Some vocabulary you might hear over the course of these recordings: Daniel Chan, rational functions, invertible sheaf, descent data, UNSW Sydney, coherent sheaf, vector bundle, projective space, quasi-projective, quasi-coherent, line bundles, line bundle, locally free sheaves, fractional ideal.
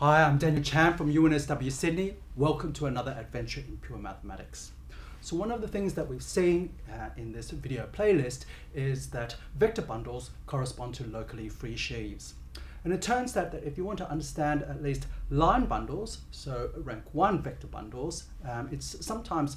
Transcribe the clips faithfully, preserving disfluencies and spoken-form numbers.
Hi, I'm Daniel Chan from U N S W Sydney. Welcome to another adventure in pure mathematics. So one of the things that we've seen uh, in this video playlist is that vector bundles correspond to locally free sheaves. And it turns out that if you want to understand at least line bundles, so rank one vector bundles, um, it's sometimes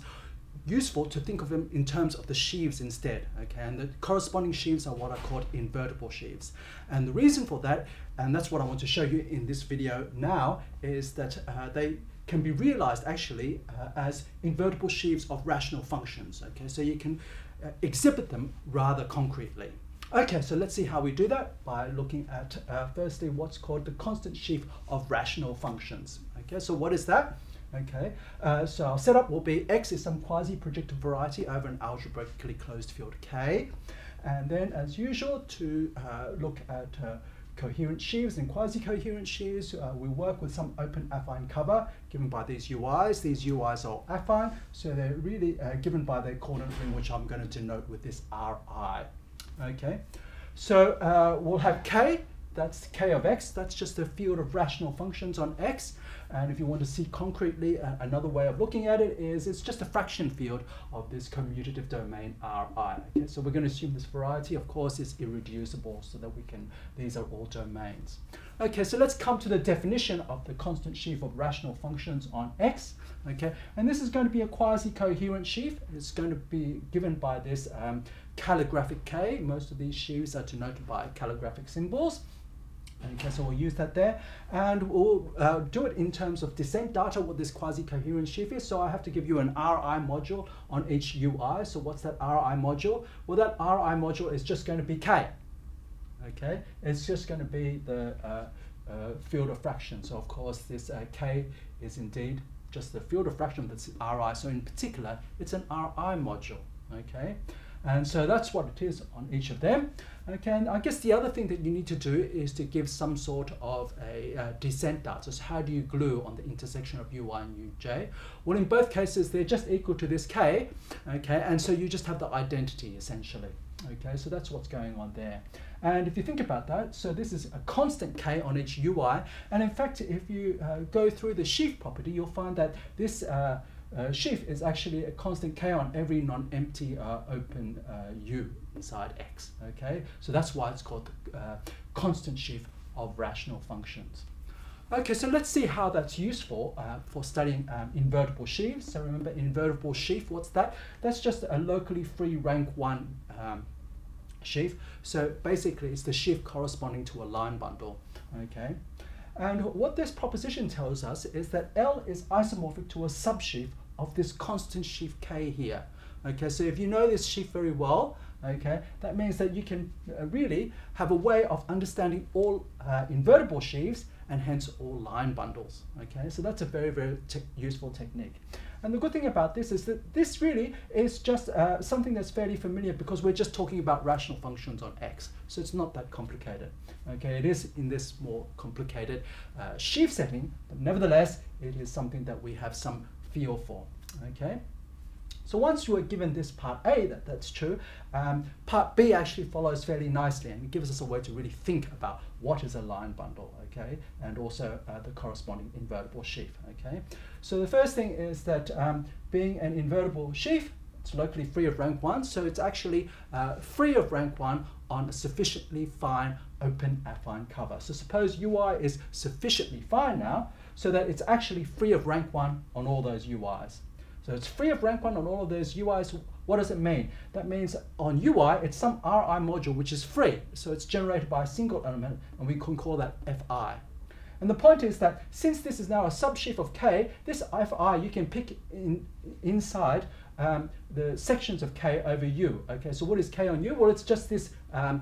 useful to think of them in terms of the sheaves instead, okay? And the corresponding sheaves are what are called invertible sheaves. And the reason for that, and that's what I want to show you in this video now, is that uh, they can be realized actually uh, as invertible sheaves of rational functions, okay? So you can uh, exhibit them rather concretely. Okay, so let's see how we do that by looking at uh, firstly what's called the constant sheaf of rational functions. Okay, so what is that? Okay, uh, so our setup will be X is some quasi-projective variety over an algebraically closed field K. And then as usual, to uh, look at uh, coherent sheaves and quasi-coherent sheaves, uh, we work with some open affine cover given by these U Is. These U Is are affine, so they're really uh, given by their coordinate ring, which I'm going to denote with this R I. Okay, so uh, we'll have K. That's K of X, that's just a field of rational functions on X. And if you want to see concretely, uh, another way of looking at it is it's just a fraction field of this commutative domain R I. Okay, so we're going to assume this variety, of course, is irreducible so that we can, these are all domains. Okay, so let's come to the definition of the constant sheaf of rational functions on X. Okay, and this is going to be a quasi-coherent sheaf. It's going to be given by this um, calligraphic K. Most of these sheaves are denoted by calligraphic symbols. Okay, so we'll use that there, and we'll uh, do it in terms of descent data, what this quasi-coherent sheaf is. So I have to give you an R I module on each U I. So what's that R I module? Well, that R I module is just going to be K. Okay, it's just going to be the uh, uh, field of fraction. So of course, this uh, K is indeed just the field of fraction that's R I. So in particular, it's an R I module. Okay. And so that's what it is on each of them. Okay, and I guess the other thing that you need to do is to give some sort of a uh, descent data. So how do you glue on the intersection of U I and U J? Well, in both cases, they're just equal to this K. Okay, and so you just have the identity essentially. Okay, so that's what's going on there. And if you think about that, so this is a constant K on each U I. And in fact, if you uh, go through the sheaf property, you'll find that this uh, Uh, sheaf is actually a constant K on every non-empty uh, open uh, U inside X. Okay, so that's why it's called the uh, constant sheaf of rational functions. Okay, so let's see how that's useful uh, for studying um, invertible sheaves. So remember, invertible sheaf, what's that? That's just a locally free rank one um, sheaf. So basically, it's the sheaf corresponding to a line bundle. Okay. And what this proposition tells us is that L is isomorphic to a subsheaf of this constant sheaf K here. Okay, so if you know this sheaf very well, okay, that means that you can really have a way of understanding all uh, invertible sheaves and hence all line bundles. Okay, so that's a very, very te- useful technique. And the good thing about this is that this really is just uh, something that's fairly familiar because we're just talking about rational functions on X. So it's not that complicated. Okay, it is in this more complicated uh, sheaf setting, but nevertheless, it is something that we have some feel for. Okay, so once you are given this part A, that, that's true, um, part B actually follows fairly nicely and it gives us a way to really think about what is a line bundle, okay, and also uh, the corresponding invertible sheaf, okay. So the first thing is that um, being an invertible sheaf, it's locally free of rank one, so it's actually uh, free of rank one on a sufficiently fine open affine cover. So suppose U I is sufficiently fine now, so that it's actually free of rank one on all those U Is. So it's free of rank one on all of those U Is. What does it mean? That means on U I, it's some R I module which is free. So it's generated by a single element, and we can call that F I. And the point is that since this is now a subsheaf of K, this F I you can pick in, inside um, the sections of K over U. Okay, so what is K on U? Well, it's just this um,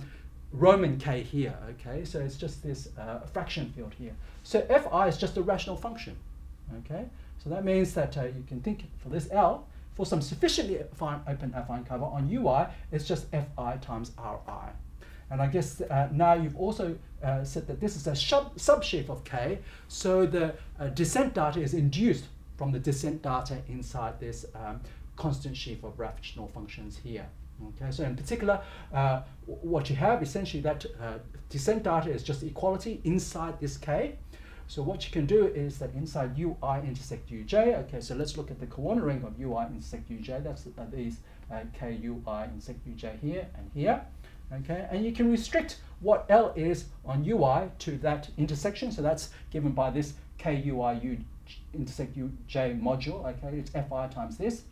Roman K here. Okay, so it's just this uh, fraction field here. So F I is just a rational function. Okay, so that means that uh, you can think for this L, for some sufficiently fine open affine cover on U I, it's just F I times R I. And I guess uh, now you've also uh, said that this is a subsheaf of K, so the uh, descent data is induced from the descent data inside this um, constant sheaf of rational functions here. Okay, so in particular, uh, what you have essentially that uh, descent data is just equality inside this K, So what you can do is that inside U I intersect U J, okay, so let's look at the corner ring of U I intersect U J. That's uh, these uh, K U I intersect U J here and here, okay, and you can restrict what L is on U I to that intersection. So that's given by this K U I U intersect U J module, okay, it's F I times this,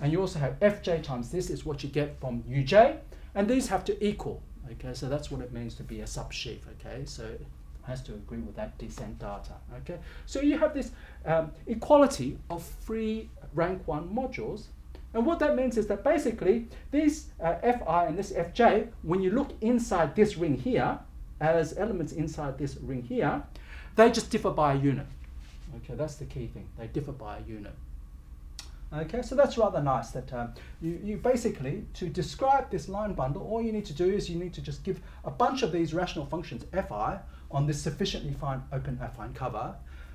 and you also have F J times this is what you get from U J, and these have to equal, okay, so that's what it means to be a subsheaf, okay, so it has to agree with that descent data, okay. So you have this um, equality of free rank one modules, and what that means is that basically these uh, F I and this F J, when you look inside this ring here, as elements inside this ring here, they just differ by a unit. Okay, that's the key thing. They differ by a unit. Okay, so that's rather nice that um, you, you basically, to describe this line bundle, all you need to do is you need to just give a bunch of these rational functions F I on this sufficiently fine open affine cover,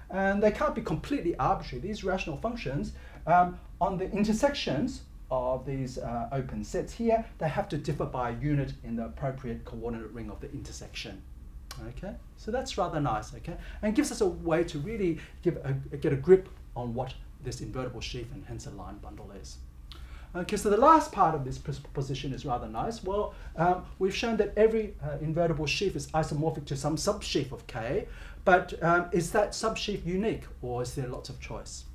and they can't be completely arbitrary. These rational functions um, on the intersections of these uh, open sets here, they have to differ by a unit in the appropriate coordinate ring of the intersection. Okay, so that's rather nice, okay, and gives us a way to really give a, get a grip on what this invertible sheaf and hence a line bundle is. Okay, so the last part of this proposition is rather nice. Well, um, we've shown that every uh, invertible sheaf is isomorphic to some subsheaf of K, but um, is that subsheaf unique, or is there lots of choice?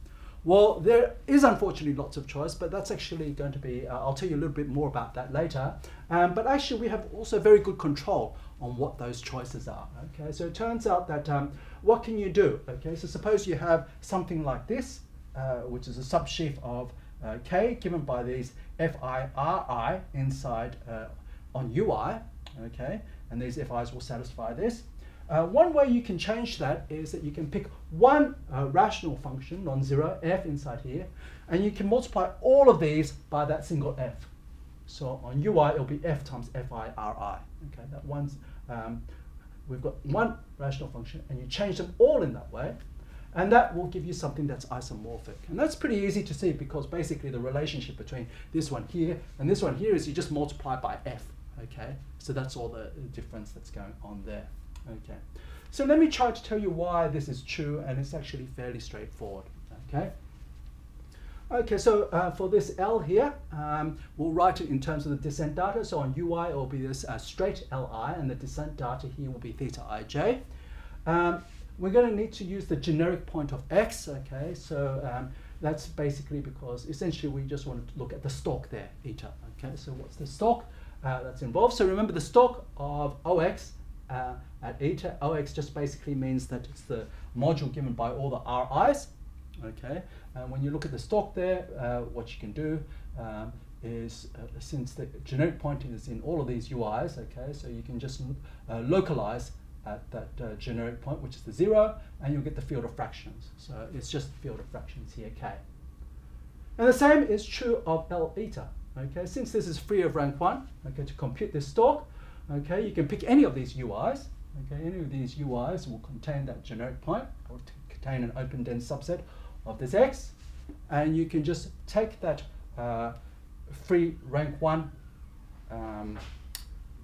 Well, there is unfortunately lots of choice, but that's actually going to be, uh, I'll tell you a little bit more about that later. Um, but actually we have also very good control on what those choices are. Okay, so it turns out that um, what can you do? Okay, so suppose you have something like this, uh, which is a subsheaf of uh, K given by these F I R I inside uh, on U I, okay, and these F Is will satisfy this. Uh, one way you can change that is that you can pick one uh, rational function, non-zero, f inside here, and you can multiply all of these by that single f. So on U I, it'll be f times F I R I. Okay, that one's, um, we've got one rational function, and you change them all in that way, and that will give you something that's isomorphic. And that's pretty easy to see because basically the relationship between this one here and this one here is you just multiply by f. Okay, so that's all the difference that's going on there. Okay, so let me try to tell you why this is true, and it's actually fairly straightforward. Okay, okay, so uh, for this L here, um, we'll write it in terms of the descent data. So on U I, it will be this uh, straight L I, and the descent data here will be theta I J. Um, we're going to need to use the generic point of X. Okay, so um, that's basically because essentially we just want to look at the stalk there, eta. Okay, so what's the stalk uh, that's involved? So remember the stalk of O X. Uh, at eta, O X just basically means that it's the module given by all the R Is, okay, and when you look at the stalk there, uh, what you can do um, is, uh, since the generic point is in all of these U Is, okay, so you can just uh, localize at that uh, generic point, which is the zero, and you'll get the field of fractions. So it's just the field of fractions here, K. And the same is true of L eta, okay, since this is free of rank one, okay, to compute this stalk, okay, you can pick any of these U Is. Okay, any of these U Is will contain that generic point, or contain an open dense subset of this X, and you can just take that uh, free rank one, um,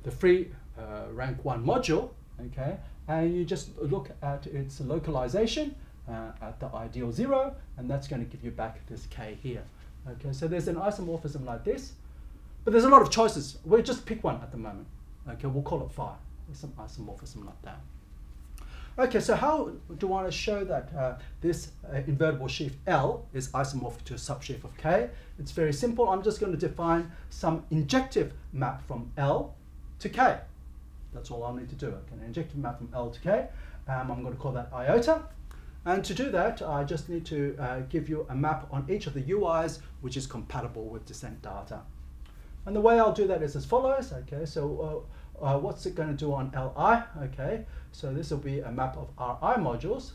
the free uh, rank one module, okay, and you just look at its localization uh, at the ideal zero, and that's going to give you back this K here. Okay, so there's an isomorphism like this, but there's a lot of choices. We'll just pick one at the moment. Okay, we'll call it phi. There's some isomorphism like that. Okay, so how do I show that uh, this uh, invertible sheaf L is isomorphic to a subsheaf of K? It's very simple. I'm just going to define some injective map from L to K. That's all I'll need to do. Okay, an injective map from L to K. Um, I'm going to call that iota. And to do that, I just need to uh, give you a map on each of the U Is which is compatible with descent data. And the way I'll do that is as follows. Okay, so uh, uh, what's it going to do on L I? Okay, so this will be a map of R I modules.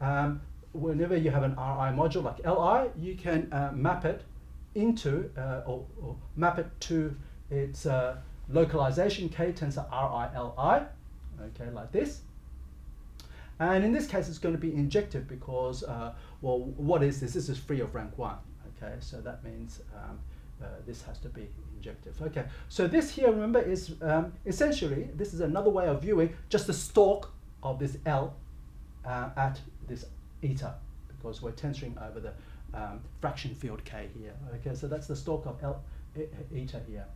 Um, whenever you have an R I module like L I, you can uh, map it into uh, or, or map it to its uh, localization K tensor R I L I. Okay, like this. And in this case, it's going to be injective because uh, well, what is this? This is free of rank one. Okay, so that means. Um, Uh, this has to be injective. Okay, so this here, remember, is um, essentially, this is another way of viewing just the stalk of this L uh, at this eta, because we're tensoring over the um, fraction field K here. Okay, so that's the stalk of L eta here.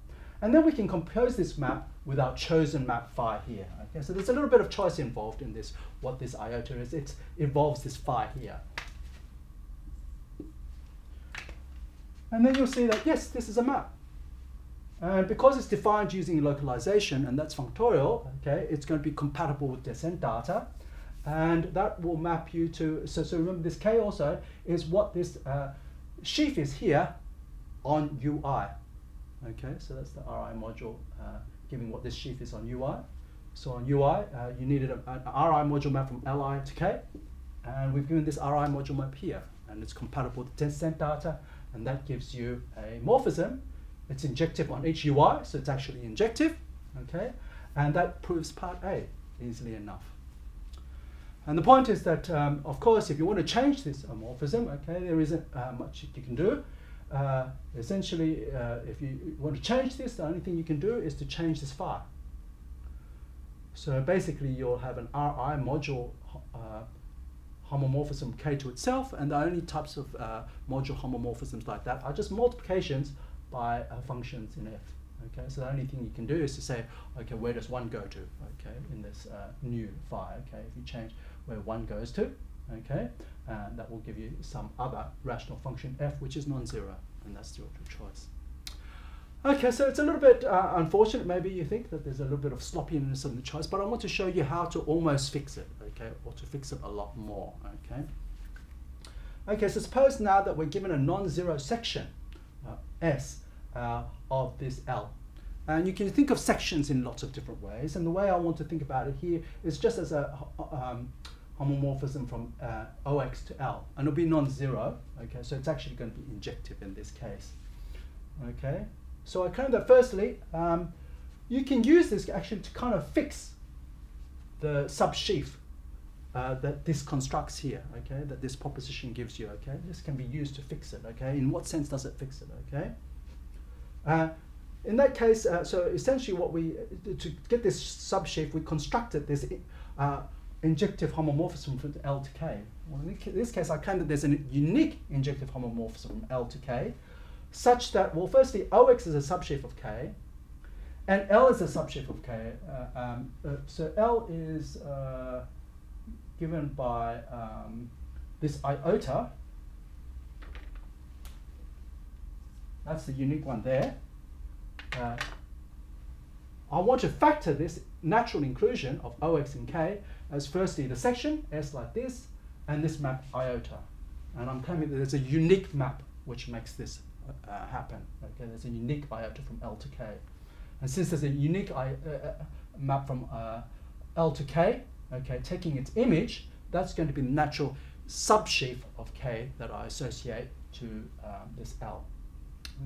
And then we can compose this map with our chosen map phi here. Okay, so there's a little bit of choice involved in this, what this iota is. It involves this phi here. And then you'll see that, yes, this is a map. And because it's defined using localization, and that's functorial, okay, it's going to be compatible with descent data. And that will map you to, so, so remember this K also is what this uh, sheaf is here on U I. Okay, so that's the R I module uh, giving what this sheaf is on U I. So on U I, uh, you needed a, an R I module map from L I to K. And we've given this R I module map here. And it's compatible with descent data. And that gives you a morphism. It's injective on each U I, so it's actually injective. Okay, and that proves part A easily enough. And the point is that, um, of course, if you want to change this morphism, okay, there isn't uh, much you can do. Uh, essentially, uh, if you want to change this, the only thing you can do is to change this phi. So basically, you'll have an R I module uh, homomorphism K to itself, and the only types of uh, module homomorphisms like that are just multiplications by uh, functions in F. Okay, so the only thing you can do is to say, okay, where does one go to? Okay, in this uh, new phi. Okay, if you change where one goes to, okay, uh, that will give you some other rational function F, which is non-zero, and that's your choice. Okay, so it's a little bit uh, unfortunate. Maybe you think that there's a little bit of sloppiness in the choice, but I want to show you how to almost fix it, okay, or to fix it a lot more, okay. Okay, so suppose now that we're given a non-zero section, uh, S, uh, of this L. And you can think of sections in lots of different ways, and the way I want to think about it here is just as a um, homomorphism from uh, O X to L, and it'll be non-zero, okay, so it's actually going to be injective in this case, okay. So I claim that firstly, um, you can use this actually to kind of fix the subsheaf uh, that this constructs here, okay, that this proposition gives you, okay. This can be used to fix it, okay. In what sense does it fix it, okay? Uh, in that case, uh, so essentially what we, to get this subsheaf, we constructed this uh, injective homomorphism from L to K. Well, in this case, I claim that there's a unique injective homomorphism from L to K, such that, well, firstly, O X is a subsheaf of K, and L is a subsheaf of K. Uh, um, uh, so L is uh, given by um, this iota. That's the unique one there. Uh, I want to factor this natural inclusion of O X and K as firstly the section, S like this, and this map iota. And I'm claiming that there's a unique map which makes this Uh, happen. Okay, there's a unique iota from L to K, and since there's a unique I, uh, uh, map from uh, L to K, okay, taking its image, that's going to be the natural subsheaf of K that I associate to um, this L.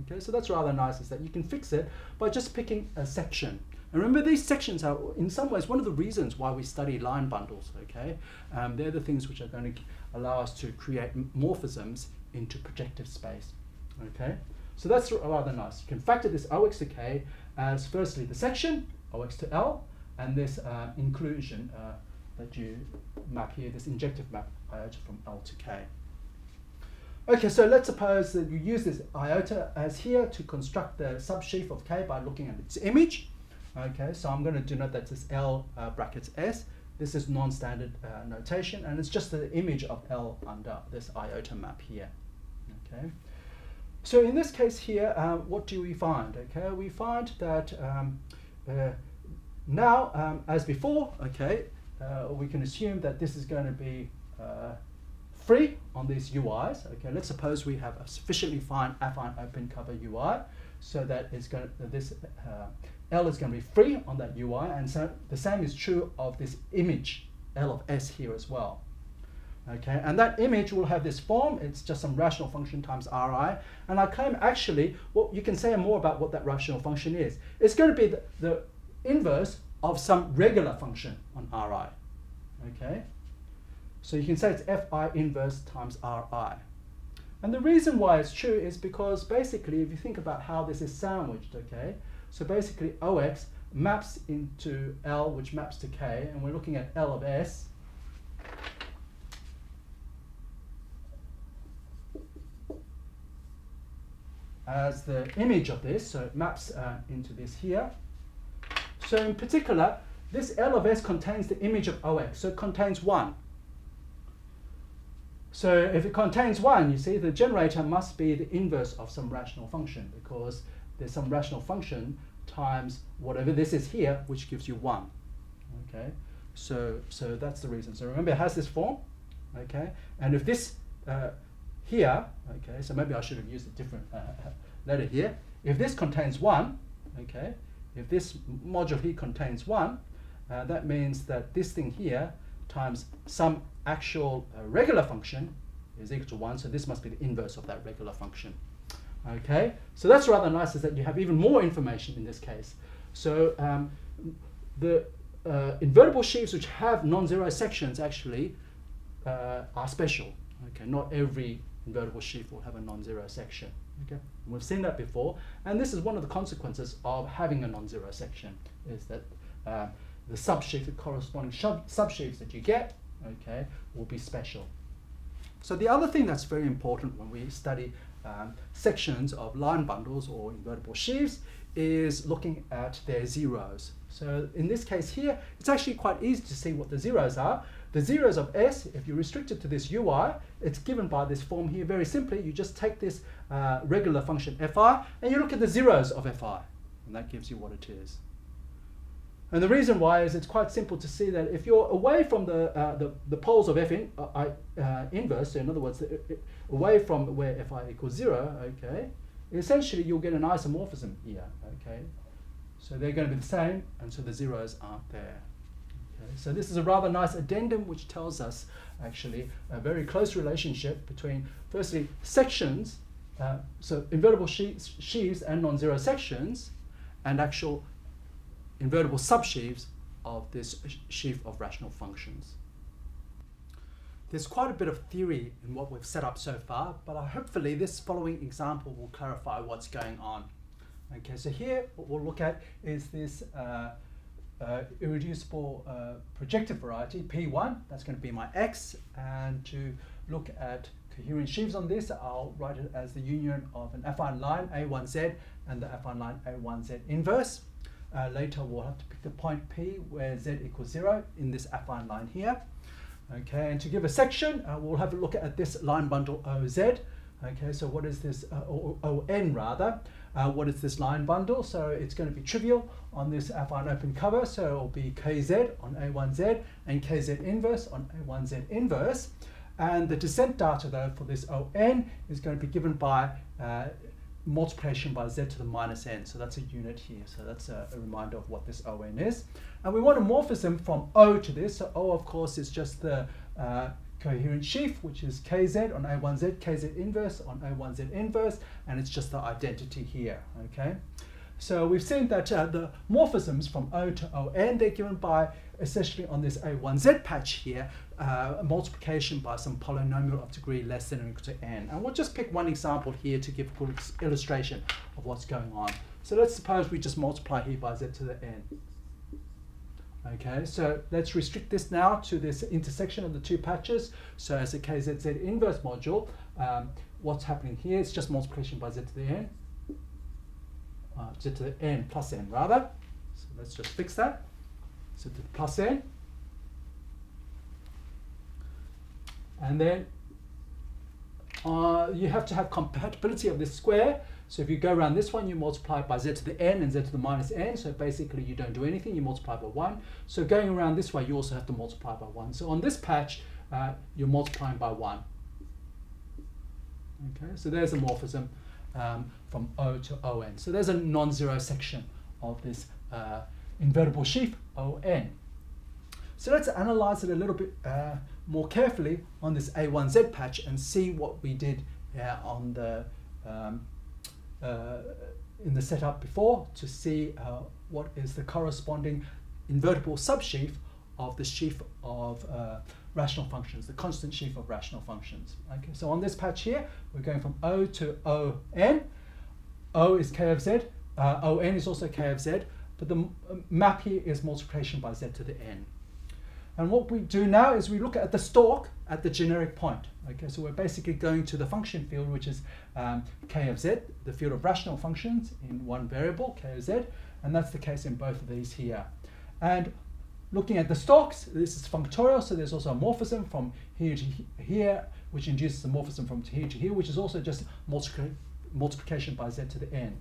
Okay, so that's rather nice, is that you can fix it by just picking a section. And remember, these sections are in some ways one of the reasons why we study line bundles. Okay, um, they're the things which are going to allow us to create morphisms into projective space. Okay, so that's rather nice. You can factor this O X to K as firstly the section, O X to L, and this uh, inclusion uh, that you map here, this injective map iota from L to K. Okay, so let's suppose that you use this iota as here to construct the subsheaf of K by looking at its image. Okay, so I'm going to denote that this L uh, brackets S. This is non-standard uh, notation, and it's just the image of L under this iota map here. Okay. So in this case here, uh, what do we find? Okay, we find that um, uh, now, um, as before, okay, uh, we can assume that this is going to be uh, free on these U Is. Okay, let's suppose we have a sufficiently fine affine open cover U I, so that it's going to, this uh, L is going to be free on that U I, and so the same is true of this image L of S here as well. Okay, and that image will have this form. It's just some rational function times R I. And I claim actually, well, you can say more about what that rational function is. It's going to be the, the inverse of some regular function on R I. Okay, so you can say it's Fi inverse times R I. And the reason why it's true is because basically, if you think about how this is sandwiched, okay, so basically O X maps into L, which maps to K, and we're looking at L of S. as the image of this, so it maps uh, into this here. So in particular, this L of S contains the image of O X, so it contains one. So if it contains one, you see the generator must be the inverse of some rational function, because there's some rational function times whatever this is here, which gives you one. Okay, so so that's the reason. So remember, it has this form. Okay, and if this uh, here, okay, so maybe I should have used a different uh, letter here. If this contains one, okay, if this module here contains one, uh, that means that this thing here times some actual uh, regular function is equal to one, so this must be the inverse of that regular function. Okay, so that's rather nice, is that you have even more information in this case. So um, the uh, invertible sheaves which have non-zero sections actually uh, are special. Okay, not every invertible sheaf will have a non-zero section. Okay, we've seen that before, and this is one of the consequences of having a non-zero section, is that uh, the subsheaf, the corresponding subsheaves that you get, okay, will be special. So the other thing that's very important when we study um, sections of line bundles or invertible sheaves is looking at their zeros. So in this case here, it's actually quite easy to see what the zeros are. The zeros of S, if you restrict it to this U I, it's given by this form here. Very simply, you just take this uh, regular function Fi and you look at the zeros of Fi, and that gives you what it is. And the reason why is it's quite simple to see that if you're away from the, uh, the, the poles of F in, uh, uh, inverse, so in other words, the, uh, away from where Fi equals zero, okay, essentially you'll get an isomorphism here, okay. So they're going to be the same, and so the zeros aren't there. Okay. So this is a rather nice addendum which tells us actually a very close relationship between, firstly, sections, uh, so invertible sheaves, sheaves and non-zero sections, and actual invertible subsheaves of this sheaf of rational functions. There's quite a bit of theory in what we've set up so far, but hopefully this following example will clarify what's going on. Okay, so here what we'll look at is this uh, uh, irreducible uh, projective variety, P one, that's going to be my X, and to look at coherent sheaves on this, I'll write it as the union of an affine line A one Z and the affine line A one Z inverse. Uh, later we'll have to pick the point P where Z equals zero in this affine line here. Okay, and to give a section, uh, we'll have a look at this line bundle O Z. Okay, so what is this, uh, or O N rather, uh, what is this line bundle? So it's going to be trivial on this affine open cover, so it'll be K Z on A one Z and K Z inverse on A one Z inverse. And the descent data though for this O N is going to be given by uh, multiplication by z to the minus n, so that's a unit here, so that's a, a reminder of what this O N is. And we want a morphism from O to this, so O of course is just the uh, coherent sheaf, which is K Z on A one Z, K Z inverse on A one Z inverse, and it's just the identity here, okay? So we've seen that uh, the morphisms from O to O N, they're given by, essentially on this A one Z patch here, uh, multiplication by some polynomial of degree less than or equal to n. And we'll just pick one example here to give a good illustration of what's going on. So let's suppose we just multiply here by z to the n. Okay, so let's restrict this now to this intersection of the two patches. So as a K Z Z inverse module, um, what's happening here is just multiplication by z to the n. Uh, z to the n plus n rather. So let's just fix that. So to the plus n. And then uh, you have to have compatibility of this square. So if you go around this one, you multiply by z to the n and z to the minus n. So basically you don't do anything, you multiply by one. So going around this way, you also have to multiply by one. So on this patch, uh, you're multiplying by one. Okay, so there's a morphism um, from O to O N. So there's a non-zero section of this uh, invertible sheaf O N. So let's analyze it a little bit uh, more carefully on this A one Z patch and see what we did uh, on the um, uh, in the setup before to see uh, what is the corresponding invertible subsheaf of the sheaf of uh, rational functions, the constant sheaf of rational functions. Okay, so on this patch here, we're going from O to O N. O is K of Z, uh, O N is also K of Z, but the map here is multiplication by z to the n. And what we do now is we look at the stalk at the generic point. Okay, so we're basically going to the function field, which is um, k of z, the field of rational functions in one variable, k of z, and that's the case in both of these here. And looking at the stalks, this is functorial, so there's also a morphism from here to here, which induces a morphism from here to here, which is also just multiplic multiplication by z to the n.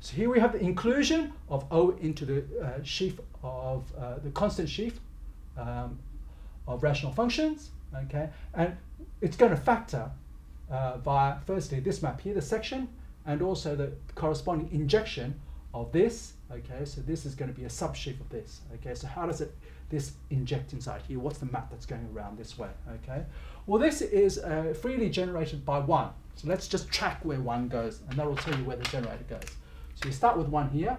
So here we have the inclusion of O into the uh, sheaf of uh, the constant sheaf um, of rational functions. Okay, and it's going to factor uh, via firstly this map here, the section, and also the corresponding injection of this. Okay, so this is going to be a subsheaf of this. Okay, so how does it this inject inside here? What's the map that's going around this way? Okay, well this is uh, freely generated by one. So let's just track where one goes, and that will tell you where the generator goes. So you start with one here.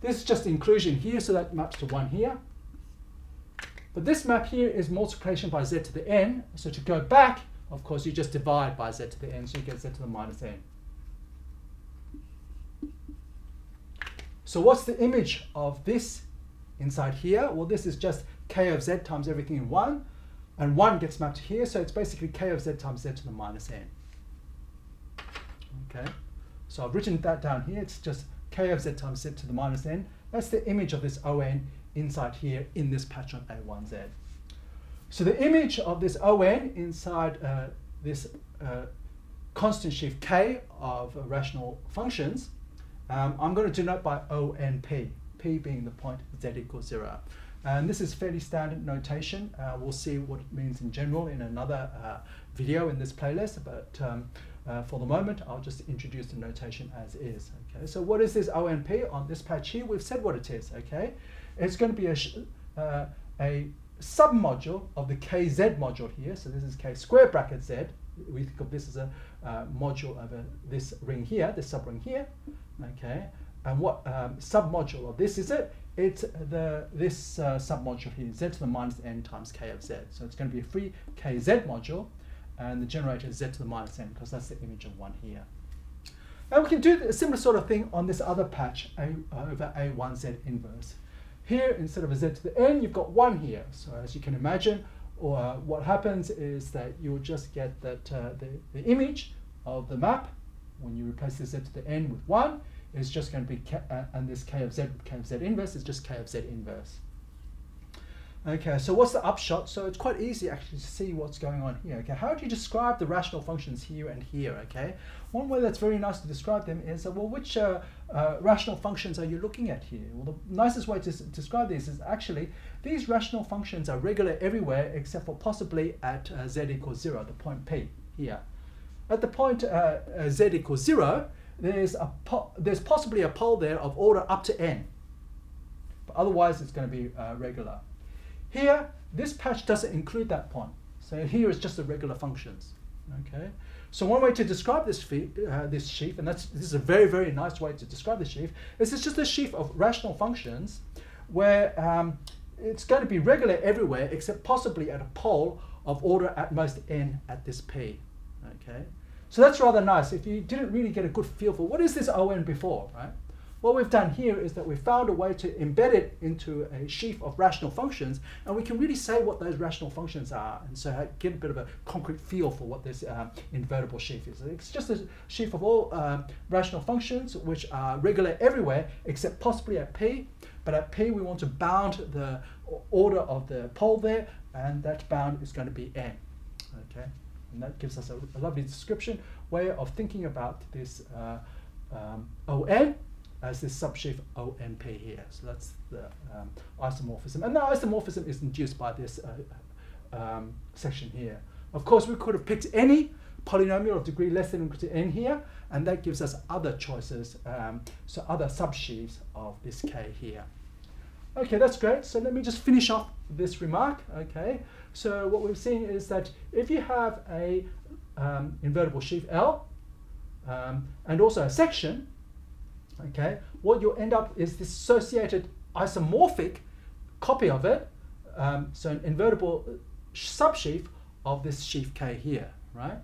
This is just inclusion here, so that maps to one here. But this map here is multiplication by z to the n. So to go back, of course, you just divide by z to the n, so you get z to the minus n. So what's the image of this inside here? Well, this is just k of z times everything in one, and one gets mapped here, so it's basically k of z times z to the minus n. Okay, so I've written that down here. It's just k of z times z to the minus n. That's the image of this O n inside here in this patron A one z. So the image of this O n inside uh, this uh, constant sheaf k of uh, rational functions, um, I'm going to denote by O n p, p being the point z equals zero. And this is fairly standard notation. Uh, we'll see what it means in general in another uh, video in this playlist, but um, uh, for the moment, I'll just introduce the notation as is. Okay, so what is this O n p on this patch here? We've said what it is. Okay, it's going to be a, sh uh, a submodule of the kz module here. So this is k squared bracket z. We think of this as a uh, module of a, this ring here, this subring here. Okay, and what um, submodule of this is it? It's the, this uh, submodule here, z to the minus n times k of z. So it's going to be a free kz module, and the generator is z to the minus n, because that's the image of one here. And we can do a similar sort of thing on this other patch a, over a one z inverse. Here, instead of a z to the n, you've got one here. So as you can imagine, or uh, what happens is that you'll just get that uh, the, the image of the map, when you replace the z to the n with one, is just going to be, k, uh, and this k of z, k of z inverse is just k of z inverse. Okay, so what's the upshot? So it's quite easy actually to see what's going on here. Okay, how do you describe the rational functions here and here? Okay, one way that's very nice to describe them is, uh, well, which uh, uh, rational functions are you looking at here? Well, the nicest way to s describe these is actually, these rational functions are regular everywhere except for possibly at uh, z equals zero, the point P here. At the point uh, uh, z equals zero, There's, a po there's possibly a pole there of order up to n, but otherwise it's going to be uh, regular. Here, this patch doesn't include that point, so here is just the regular functions. Okay, so one way to describe this uh, this sheaf, and that's this is a very very nice way to describe the sheaf, is it's just a sheaf of rational functions where um, it's going to be regular everywhere except possibly at a pole of order at most n at this p. Okay. So that's rather nice if you didn't really get a good feel for what is this O n before, right? What we've done here is that we've found a way to embed it into a sheaf of rational functions, and we can really say what those rational functions are, and so get a bit of a concrete feel for what this um, invertible sheaf is. It's just a sheaf of all um, rational functions which are regular everywhere except possibly at P, but at P we want to bound the order of the pole there, and that bound is going to be n. Okay. And that gives us a, a lovely description, way of thinking about this uh, um, O n as this subsheaf O n p here. So that's the um, isomorphism. And the isomorphism is induced by this uh, um, section here. Of course, we could have picked any polynomial of degree less than or equal to n here, and that gives us other choices, um, so other subsheaves of this k here. Okay, that's great. So let me just finish off this remark. Okay, so what we've seen is that if you have a um, invertible sheaf L um, and also a section, okay, what you'll end up is this associated isomorphic copy of it, um, so an invertible subsheaf of this sheaf K here, right?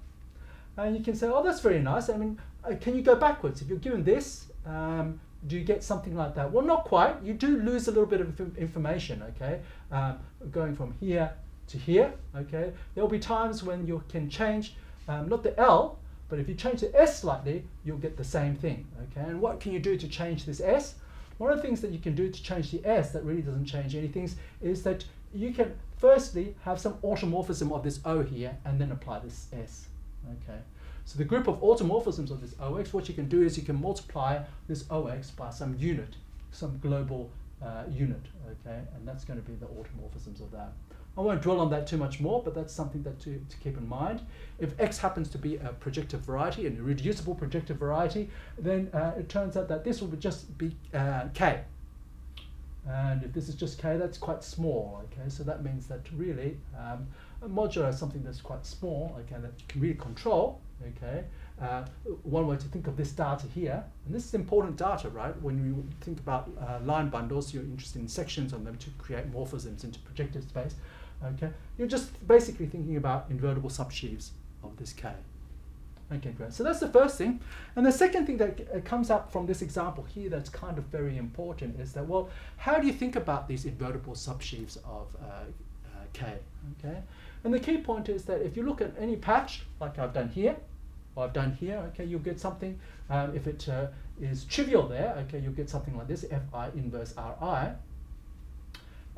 And you can say, oh, that's very nice. I mean, uh, can you go backwards? If you're given this, um, do you get something like that? Well, not quite. You do lose a little bit of information, okay? Um, going from here to here, okay? There'll be times when you can change, um, not the L, but if you change the S slightly, you'll get the same thing, okay? And what can you do to change this S? One of the things that you can do to change the S that really doesn't change anything is that you can firstly have some automorphism of this O here and then apply this S, okay? So the group of automorphisms of this O X, what you can do is you can multiply this O X by some unit, some global uh, unit, okay? And that's going to be the automorphisms of that. I won't dwell on that too much more, but that's something that to, to keep in mind. If X happens to be a projective variety, and a reducible projective variety, then uh, it turns out that this will just be uh, K. And if this is just K, that's quite small, okay? So that means that really, um, a modulo is something that's quite small, okay, that you can really control. Okay, uh, one way to think of this data here, and this is important data, right? When you think about uh, line bundles, you're interested in sections on them to create morphisms into projective space. Okay, you're just basically thinking about invertible subsheaves of this K. Okay, great. So that's the first thing. And the second thing that uh, comes up from this example here that's kind of very important is that, well, how do you think about these invertible subsheaves of uh, uh, K? Okay, and the key point is that if you look at any patch, like I've done here, I've done here, okay, you'll get something, um, if it uh, is trivial there, okay, you'll get something like this, Fi inverse Ri.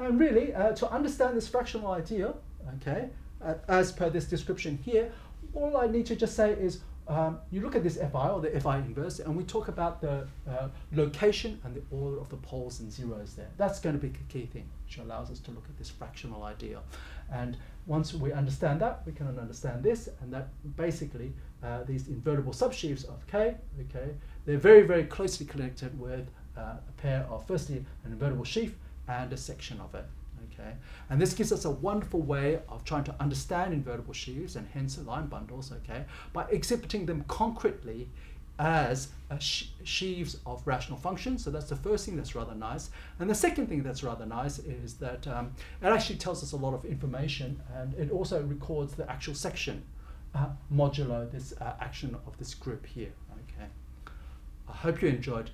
And really, uh, to understand this fractional ideal, okay, uh, as per this description here, all I need to just say is, um, you look at this Fi, or the Fi inverse, and we talk about the uh, location and the order of the poles and zeros there. That's going to be a key thing, which allows us to look at this fractional ideal. And once we understand that, we can understand this, and that basically, Uh, these invertible subsheaves of K, okay, they're very, very closely connected with uh, a pair of, firstly, an invertible sheaf and a section of it, okay. And this gives us a wonderful way of trying to understand invertible sheaves and hence line bundles, okay, by exhibiting them concretely as a sh sheaves of rational functions. So that's the first thing that's rather nice. And the second thing that's rather nice is that um, it actually tells us a lot of information, and it also records the actual section Uh, modulo this uh, action of this group here, okay. I hope you enjoyed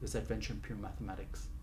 this adventure in pure mathematics.